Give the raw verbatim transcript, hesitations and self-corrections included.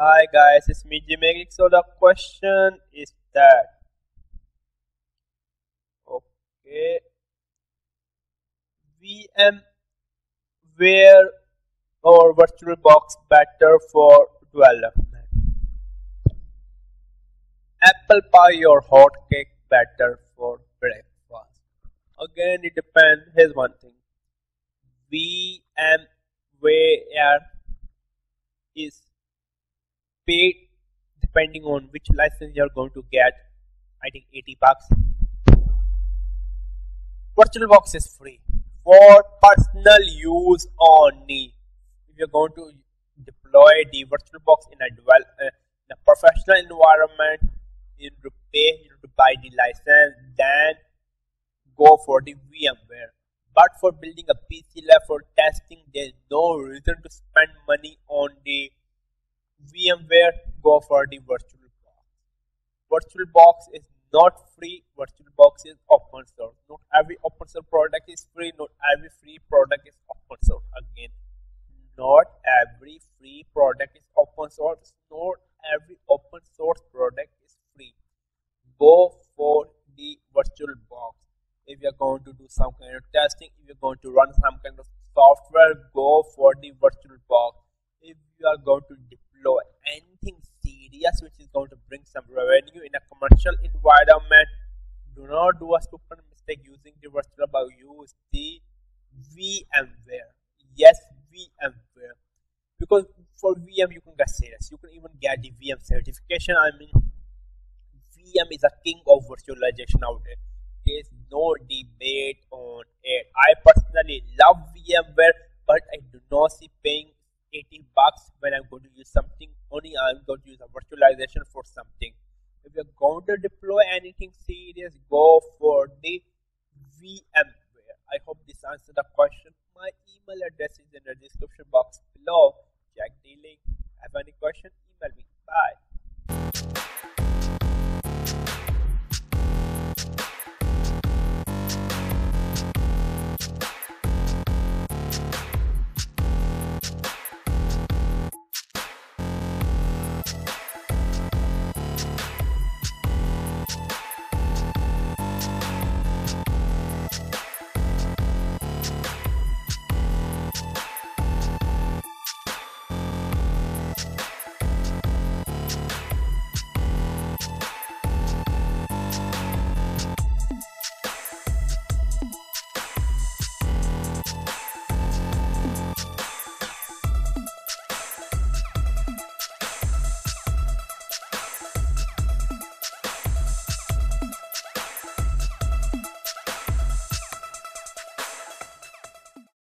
Hi guys, it's me Jimmy. So the question is that, okay, VMware or VirtualBox better for development? Apple pie or hotcake better for breakfast? Again, it depends. Here's one thing: VMware is paid depending on which license you are going to get. I think eighty bucks. VirtualBox is free for personal use only. If you are going to deploy the VirtualBox in a dual, uh, in a professional environment, you need to pay, you need to buy the license, then go for the VMware. But for building a P C lab for testing, there is no reason to spend money on the VMware. Go for the VirtualBox. VirtualBox is not free. VirtualBox is open source. Not every open source product is free. Not every free product is open source. Again, not every free product is open source. Not every open source product is free. Go for the VirtualBox. If you are going to do some kind of testing, if you are going to run some kind of software, go for the VirtualBox. If you are going to deploy anything serious which is going to bring some revenue in a commercial environment, do not do a stupid mistake using the VirtualBox. Use the VMware. Yes, VMware. Because for V M you can get serious. You can even get the V M certification. I mean, V M is a king of virtualization out there. There is no debate on it. I personally love VMware, but I do not see paying eighty bucks when I'm going to use something. Only I'm going to use a virtualization for something. If you're going to deploy anything serious, go for the VMware. I hope this answered the question. My email address is in the description box below. Check the link. Have any question? Email me. Bye.